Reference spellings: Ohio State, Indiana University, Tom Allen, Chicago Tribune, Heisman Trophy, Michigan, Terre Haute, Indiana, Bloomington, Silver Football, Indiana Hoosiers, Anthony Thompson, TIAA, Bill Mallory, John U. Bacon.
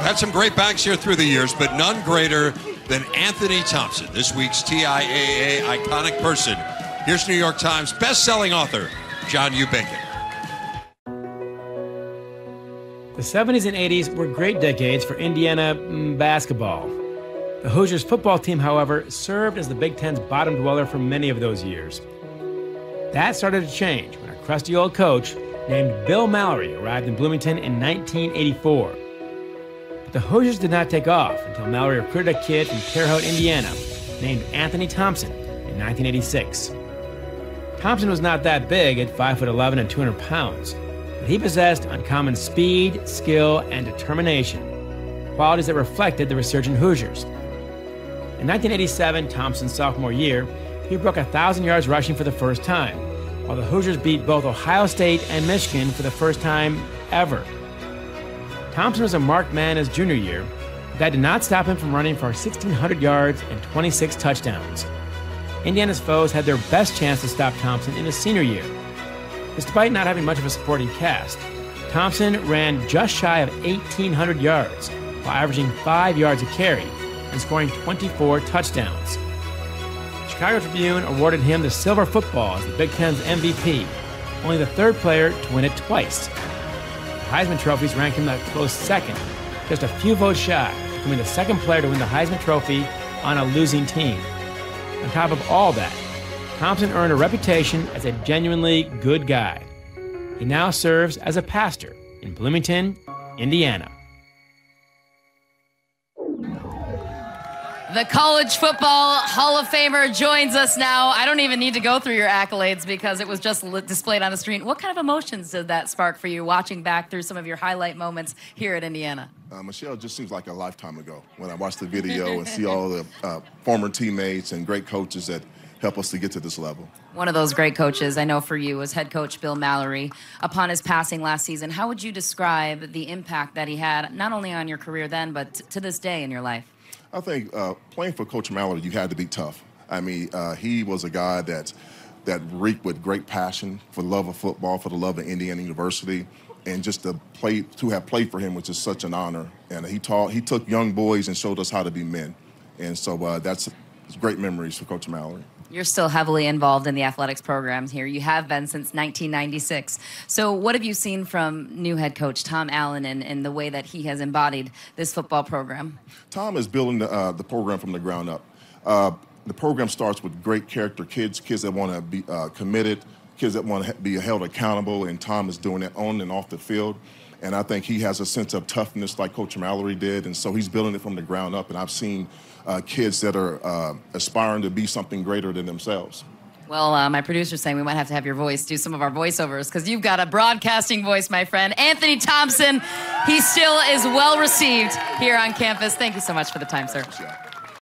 I've had some great backs here through the years, but none greater than Anthony Thompson, this week's TIAA iconic person. Here's New York Times best-selling author, John U. Bacon. The 70s and 80s were great decades for Indiana basketball. The Hoosiers football team, however, served as the Big Ten's bottom dweller for many of those years. That started to change when a crusty old coach named Bill Mallory arrived in Bloomington in 1984. But the Hoosiers did not take off until Mallory recruited a kid from Terre Haute, Indiana, named Anthony Thompson in 1986. Thompson was not that big at 5'11" and 200 pounds, but he possessed uncommon speed, skill, and determination, qualities that reflected the resurgent Hoosiers. In 1987, Thompson's sophomore year, he broke 1,000 yards rushing for the first time, while the Hoosiers beat both Ohio State and Michigan for the first time ever. Thompson was a marked man his junior year, but that did not stop him from running for 1,600 yards and 26 touchdowns. Indiana's foes had their best chance to stop Thompson in his senior year. Despite not having much of a supporting cast, Thompson ran just shy of 1,800 yards, while averaging 5 yards a carry and scoring 24 touchdowns. Chicago Tribune awarded him the Silver Football as the Big Ten's MVP, only the third player to win it twice. The Heisman Trophies ranked him a close second, just a few votes shy, becoming the second player to win the Heisman Trophy on a losing team. On top of all that, Thompson earned a reputation as a genuinely good guy. He now serves as a pastor in Bloomington, Indiana. The College Football Hall of Famer joins us now. I don't even need to go through your accolades because it was just displayed on the screen. What kind of emotions did that spark for you watching back through some of your highlight moments here at Indiana? Michelle, just seems like a lifetime ago when I watched the video and see all the former teammates and great coaches that help us to get to this level. One of those great coaches I know for you was head coach Bill Mallory. Upon his passing last season, how would you describe the impact that he had not only on your career then, but to this day in your life? I think playing for Coach Mallory, you had to be tough. I mean, he was a guy that reeked with great passion for love of football, for the love of Indiana University, and just to have played for him was just such an honor. And he took young boys and showed us how to be men. And so that's great memories for Coach Mallory. You're still heavily involved in the athletics programs here. You have been since 1996. So what have you seen from new head coach Tom Allen and the way that he has embodied this football program? Tom is building the program from the ground up. The program starts with great character kids that want to be committed, kids that want to be held accountable, and Tom is doing that on and off the field. And I think he has a sense of toughness like Coach Mallory did, and so he's building it from the ground up. And I've seen kids that are aspiring to be something greater than themselves. Well, my producer's saying we might have to have your voice do some of our voiceovers because you've got a broadcasting voice, my friend. Anthony Thompson, he still is well received here on campus. Thank you so much for the time, sir.